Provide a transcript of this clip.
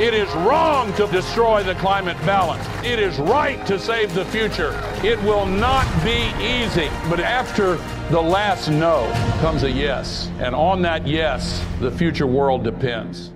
It is wrong to destroy the climate balance. It is right to save the future. It will not be easy. But after the last no comes a yes. And on that yes, the future world depends.